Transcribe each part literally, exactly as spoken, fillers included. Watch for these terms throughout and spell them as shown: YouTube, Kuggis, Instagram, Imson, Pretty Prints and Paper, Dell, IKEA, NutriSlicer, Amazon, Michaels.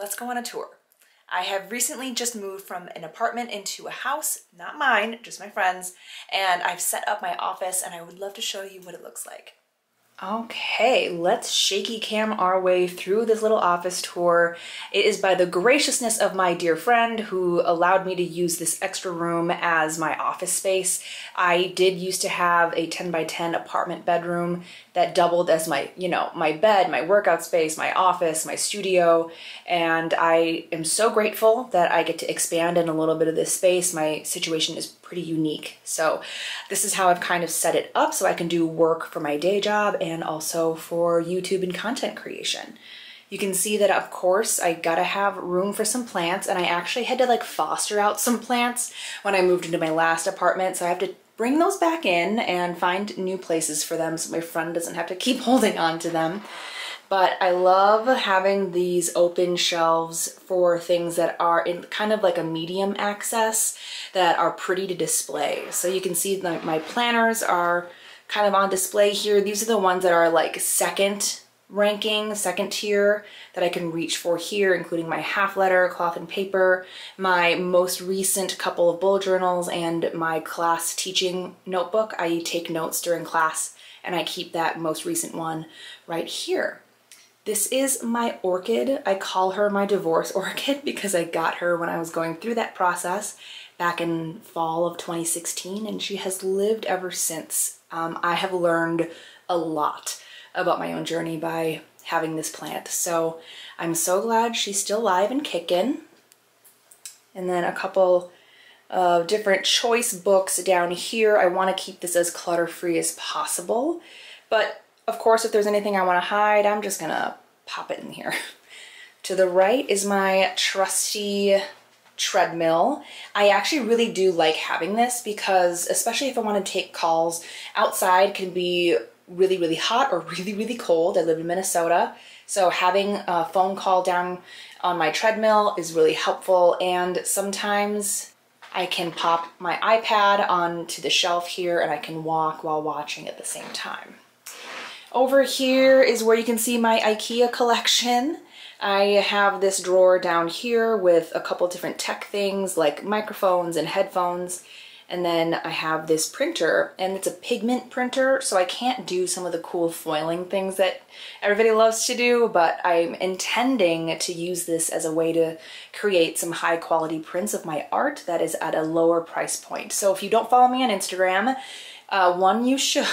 let's go on a tour. I have recently just moved from an apartment into a house, not mine, just my friend's, and I've set up my office and I would love to show you what it looks like. Okay, let's shaky cam our way through this little office tour. It is by the graciousness of my dear friend who allowed me to use this extra room as my office space. I did used to have a ten by ten apartment bedroom that doubled as my, you know, my bed, my workout space, my office, my studio, and I am so grateful that I get to expand in a little bit of this space. My situation is pretty unique. So this is how I've kind of set it up so I can do work for my day job and also for YouTube and content creation. You can see that, of course, I gotta have room for some plants, and I actually had to like foster out some plants when I moved into my last apartment, so I have to bring those back in and find new places for them so my friend doesn't have to keep holding on to them. But I love having these open shelves for things that are in kind of like a medium access that are pretty to display. So you can see that my planners are kind of on display here. These are the ones that are like second ranking, second tier, that I can reach for here, including my half letter, cloth and paper, my most recent couple of bullet journals, and my class teaching notebook. I take notes during class and I keep that most recent one right here. This is my orchid. I call her my divorce orchid because I got her when I was going through that process back in fall of twenty sixteen, and she has lived ever since. Um, I have learned a lot about my own journey by having this plant. So I'm so glad she's still alive and kicking. And then a couple of different choice books down here. I want to keep this as clutter-free as possible, but of course if there's anything I want to hide, I'm just gonna pop it in here. To the right is my trusty treadmill. I actually really do like having this because especially if I want to take calls, outside can be really, really hot or really, really cold. I live in Minnesota, so having a phone call down on my treadmill is really helpful, and sometimes I can pop my iPad onto the shelf here and I can walk while watching at the same time. Over here is where you can see my IKEA collection. I have this drawer down here with a couple different tech things like microphones and headphones. And then I have this printer, and it's a pigment printer, so I can't do some of the cool foiling things that everybody loves to do, but I'm intending to use this as a way to create some high quality prints of my art that is at a lower price point. So if you don't follow me on Instagram, uh, one you should,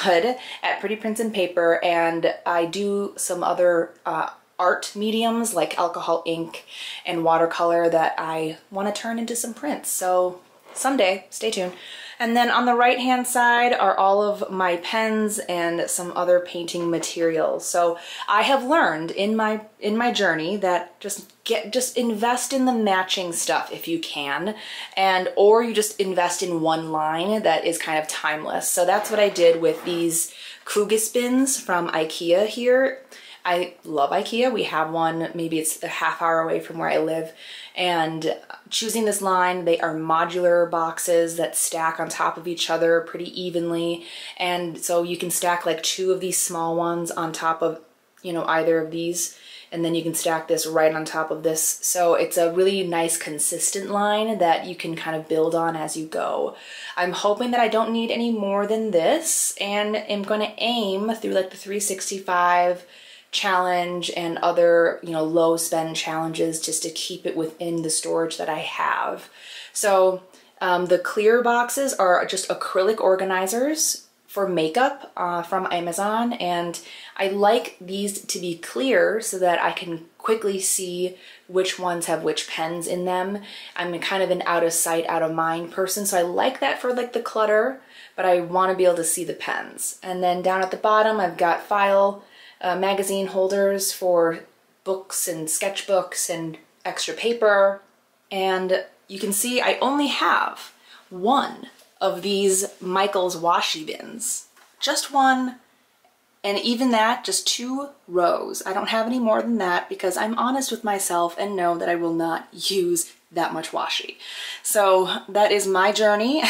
at Pretty Prints and Paper, and I do some other uh, art mediums like alcohol ink and watercolor that I want to turn into some prints. So someday, stay tuned. And then on the right hand side are all of my pens and some other painting materials. So I have learned in my in my journey that just get just invest in the matching stuff if you can, and or you just invest in one line that is kind of timeless. So that's what I did with these Kuggis bins from IKEA here. I love IKEA. We have one, maybe it's a half hour away from where I live. And choosing this line, they are modular boxes that stack on top of each other pretty evenly. And so you can stack like two of these small ones on top of, you know, either of these. And then you can stack this right on top of this. So it's a really nice consistent line that you can kind of build on as you go. I'm hoping that I don't need any more than this, and I'm gonna aim through like the three sixty-five challenge and other, you know, low spend challenges just to keep it within the storage that I have. So um, the clear boxes are just acrylic organizers for makeup uh, from Amazon, and I like these to be clear so that I can quickly see which ones have which pens in them. I'm kind of an out of sight, out of mind person, so I like that for like the clutter, but I want to be able to see the pens. And then down at the bottom I've got file Uh, magazine holders for books and sketchbooks and extra paper, and you can see I only have one of these Michaels washi bins, just one, and even that just two rows. I don't have any more than that because I'm honest with myself and know that I will not use that much washi. So that is my journey.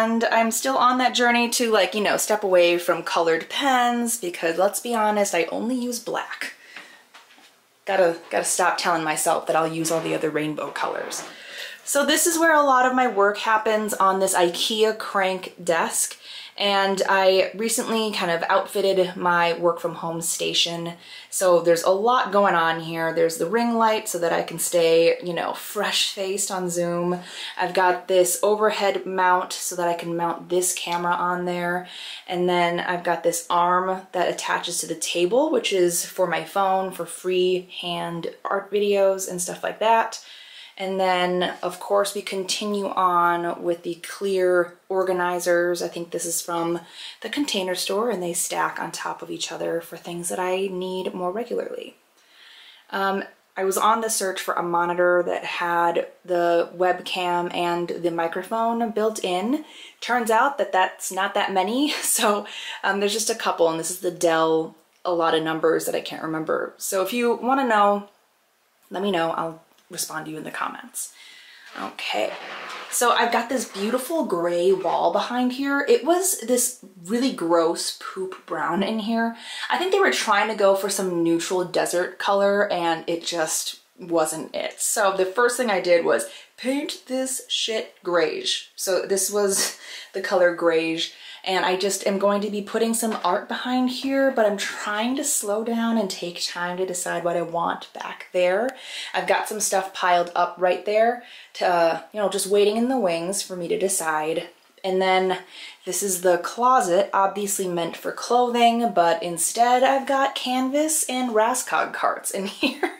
And I'm still on that journey to, like, you know, step away from colored pens because, let's be honest, I only use black. Gotta, gotta stop telling myself that I'll use all the other rainbow colors. So this is where a lot of my work happens, on this IKEA crank desk. And I recently kind of outfitted my work from home station. So there's a lot going on here. There's the ring light so that I can stay, you know, fresh faced on Zoom. I've got this overhead mount so that I can mount this camera on there. And then I've got this arm that attaches to the table, which is for my phone, for freehand art videos and stuff like that. And then, of course, we continue on with the clear organizers. I think this is from the Container Store, and they stack on top of each other for things that I need more regularly. Um, I was on the search for a monitor that had the webcam and the microphone built in. Turns out that that's not that many, so um, there's just a couple, and this is the Dell, a lot of numbers that I can't remember. So if you want to know, let me know. I'll respond to you in the comments. Okay, so I've got this beautiful gray wall behind here. It was this really gross poop brown in here. I think they were trying to go for some neutral desert color, and it just wasn't it. So the first thing I did was paint this shit grayish. So this was the color grayish, and I just am going to be putting some art behind here, but I'm trying to slow down and take time to decide what I want back there. I've got some stuff piled up right there to, uh, you know, just waiting in the wings for me to decide. And then this is the closet, obviously meant for clothing, but instead I've got canvas and Rascog carts in here.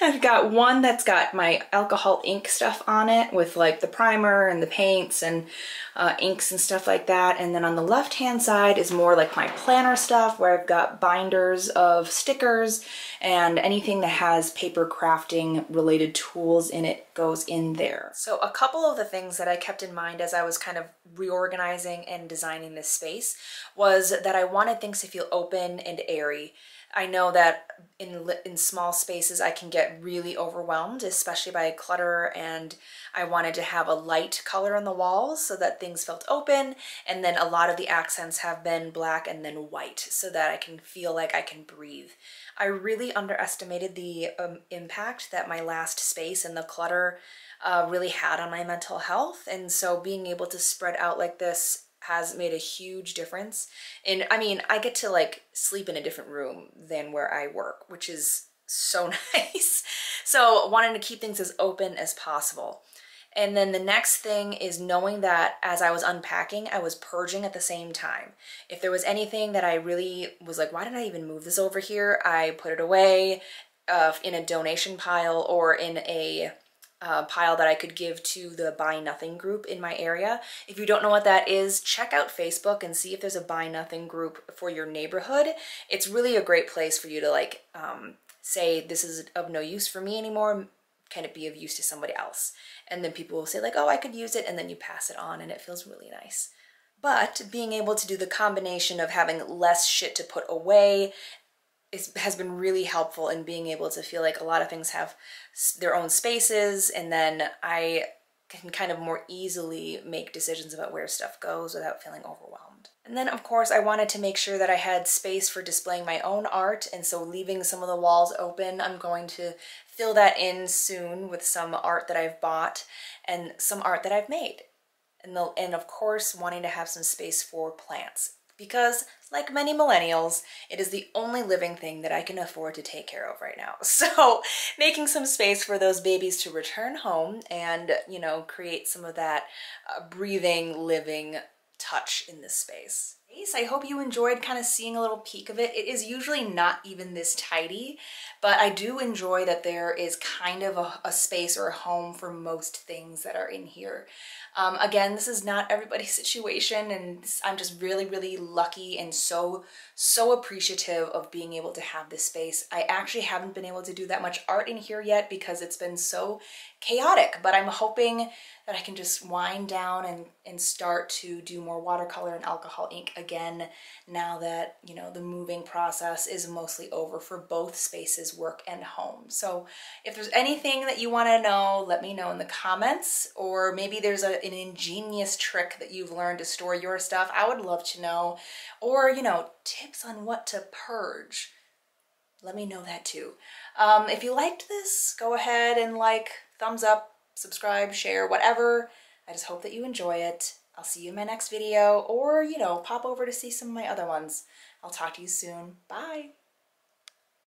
I've got one that's got my alcohol ink stuff on it with like the primer and the paints and uh, inks and stuff like that. And then on the left hand side is more like my planner stuff, where I've got binders of stickers, and anything that has paper crafting related tools in it goes in there. So a couple of the things that I kept in mind as I was kind of reorganizing and designing this space was that I wanted things to feel open and airy. I know that in, in small spaces I can get really overwhelmed, especially by clutter, and I wanted to have a light color on the walls so that things felt open, and then a lot of the accents have been black and then white so that I can feel like I can breathe. I really underestimated the um, impact that my last space and the clutter uh, really had on my mental health, and so being able to spread out like this has made a huge difference. And I mean, I get to like sleep in a different room than where I work, which is so nice. So wanting to keep things as open as possible. And then the next thing is knowing that as I was unpacking, I was purging at the same time. If there was anything that I really was like, why did I even move this over here? I put it away uh, in a donation pile or in a Uh, pile that I could give to the Buy Nothing group in my area. If you don't know what that is, check out Facebook and see if there's a Buy Nothing group for your neighborhood. It's really a great place for you to like um, say, this is of no use for me anymore. Can it be of use to somebody else? And then people will say like, oh, I could use it. And then you pass it on, and it feels really nice. But being able to do the combination of having less shit to put away Is, has been really helpful in being able to feel like a lot of things have their own spaces, and then I can kind of more easily make decisions about where stuff goes without feeling overwhelmed. And then of course I wanted to make sure that I had space for displaying my own art, and so leaving some of the walls open, I'm going to fill that in soon with some art that I've bought and some art that I've made. And, the, and of course wanting to have some space for plants, because like many millennials, it is the only living thing that I can afford to take care of right now. So making some space for those babies to return home and, you know, create some of that uh, breathing, living touch in this space. I hope you enjoyed kind of seeing a little peek of it. It is usually not even this tidy, but I do enjoy that there is kind of a, a space or a home for most things that are in here. Um, again, this is not everybody's situation, and I'm just really, really lucky and so, so appreciative of being able to have this space. I actually haven't been able to do that much art in here yet because it's been so chaotic, but I'm hoping that I can just wind down and, and start to do more watercolor and alcohol ink again, now that, you know, the moving process is mostly over for both spaces, work and home. So if there's anything that you want to know, let me know in the comments, or maybe there's a, an ingenious trick that you've learned to store your stuff. I would love to know, or, you know, tips on what to purge. let me know that too. Um, if you liked this, go ahead and like, thumbs up, subscribe, share, whatever. I just hope that you enjoy it. I'll see you in my next video, or, you know, pop over to see some of my other ones. I'll talk to you soon. Bye.